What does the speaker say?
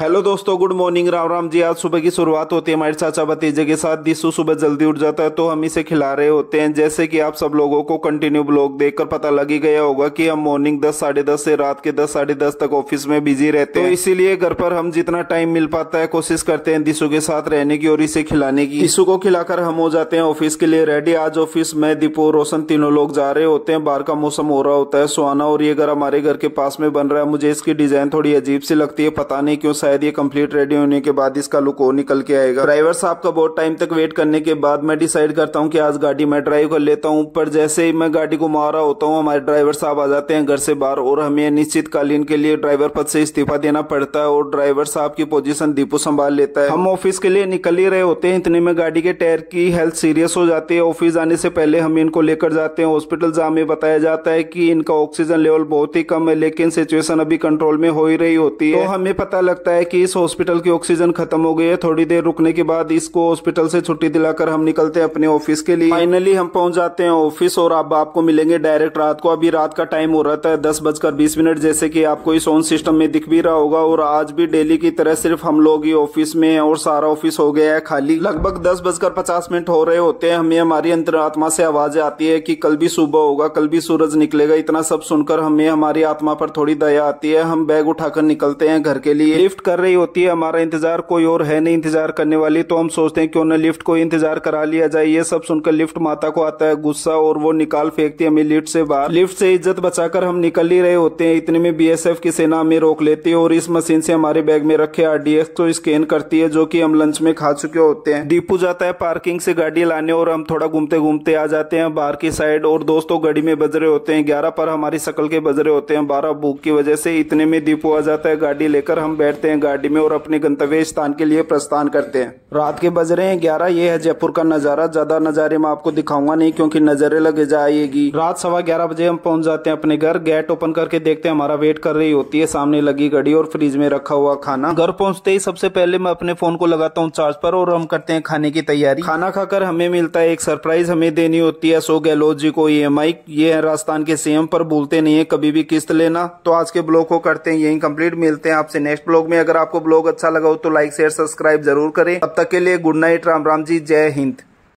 Hello दोस्तों, good morning, Ram Ram ji. आज सुबह की शुरुआत होती है हमारे चाचा भतीजे के साथ। दिसू सुबह जल्दी उठ जाता है तो हम इसे खिला रहे होते हैं। जैसे कि आप सब लोगों को कंटिन्यू ब्लॉग देखकर पता लग ही गया होगा कि हम मॉर्निंग 10 साढ़े 10 से रात के 10 साढ़े 10 तक ऑफिस में बिजी रहते हैं, तो इसीलिए घर पर हम जितना टाइम मिल पाता है कोशिश करते हैं दिसू के साथ रहने की और इसे खिलाने की। दिसू को खिलाकर हम हो जाते हैं ऑफिस के लिए रेडी। आज ऑफिस में दीपू, रोशन तीनों लोग जा रहे होते हैं। बाहर का मौसम हो रहा होता है सुहाना और ये घर हमारे घर के पास में बन रहा है। मुझे इसकी डिजाइन थोड़ी अजीब सी लगती है, पता नहीं क्यों। शायद ये कंप्लीट रेडी होने के बाद इसका लुक और निकल के आएगा। ड्राइवर साहब का बहुत टाइम तक वेट करने के बाद मैं डिसाइड करता हूँ कि आज गाड़ी मैं ड्राइव कर लेता हूँ। पर जैसे ही मैं गाड़ी को मार रहा होता हूँ हमारे ड्राइवर साहब आ जाते हैं घर से बाहर और हमें अनिश्चितकालीन के लिए ड्राइवर पद से इस्तीफा देना पड़ता है और ड्राइवर साहब की पोजीशन दीपू संभाल लेता है। हम ऑफिस के लिए निकल ही रहे होते हैं, इतने में गाड़ी के टायर की हेल्थ सीरियस हो जाती है। ऑफिस आने से पहले हम इनको लेकर जाते हैं हॉस्पिटल। जहाँ हमें बताया जाता है कि इनका ऑक्सीजन लेवल बहुत ही कम है, लेकिन सिचुएशन अभी कंट्रोल में हो ही रही होती है। हमें पता लगता है कि इस हॉस्पिटल की ऑक्सीजन खत्म हो गई है। थोड़ी देर रुकने के बाद इसको हॉस्पिटल से छुट्टी दिलाकर हम निकलते हैं अपने ऑफिस के लिए। फाइनली हम पहुंच जाते हैं ऑफिस और अब आपको मिलेंगे डायरेक्ट रात को। अभी रात का टाइम हो रहा है 10 बजकर 20 मिनट, जैसे कि आपको इस ऑन सिस्टम में दिख भी रहा होगा। और आज भी डेली की तरह सिर्फ हम लोग ही ऑफिस में और सारा ऑफिस हो गया है खाली। लगभग 10 बजकर 50 मिनट हो रहे होते हैं। हमें हमारी अंतरात्मा से आवाजें आती है कि कल भी सुबह होगा, कल भी सूरज निकलेगा। इतना सब सुनकर हमें हमारी आत्मा पर थोड़ी दया आती है। हम बैग उठाकर निकलते हैं घर के लिए। लिफ्ट कर रही होती है हमारा इंतजार, कोई और है नहीं इंतजार करने वाली, तो हम सोचते हैं क्यों ना लिफ्ट को इंतजार करा लिया जाए। ये सब सुनकर लिफ्ट माता को आता है गुस्सा और वो निकाल फेंकती है हमें लिफ्ट से बाहर। लिफ्ट से इज्जत बचाकर हम निकल ही रहे होते हैं, इतने में बीएसएफ की सेना हमें रोक लेती है और इस मशीन से हमारे बैग में रखे RDX को स्कैन करती है, जो की हम लंच में खा चुके होते हैं। दीपू जाता है पार्किंग से गाड़ी लाने और हम थोड़ा घूमते घूमते आ जाते हैं बाहर की साइड। और दोस्तों घड़ी में बज रहे होते हैं 11 पर हमारी शक्ल के बज रहे होते हैं 12 भूख की वजह से। इतने में दीपू आ जाता है गाड़ी लेकर, हम बैठते हैं गाड़ी में और अपने गंतव्य स्थान के लिए प्रस्थान करते हैं। रात के बज रहे हैं 11। ये है जयपुर का नजारा। ज्यादा नजारे मैं आपको दिखाऊंगा नहीं क्योंकि नजरे लग जाएगी। रात 11:15 बजे हम पहुंच जाते हैं अपने घर। गेट ओपन करके देखते हैं हमारा वेट कर रही होती है सामने लगी घड़ी और फ्रिज में रखा हुआ खाना। घर पहुंचते ही सबसे पहले मैं अपने फोन को लगाता हूँ चार्ज पर और हम करते हैं खाने की तैयारी। खाना खाकर हमें मिलता है एक सरप्राइज। हमें देनी होती है अशोक गहलोत जी को EMI। ये है राजस्थान के CM, पर भूलते नहीं है कभी भी किस्त लेना। तो आज के ब्लॉग को करते हैं यही कंप्लीट। मिलते हैं आपसे नेक्स्ट ब्लॉग में। अगर आपको ब्लॉग अच्छा लगा हो तो लाइक शेयर सब्सक्राइब जरूर करें। तब तक के लिए गुड नाइट, राम राम जी, जय हिंद।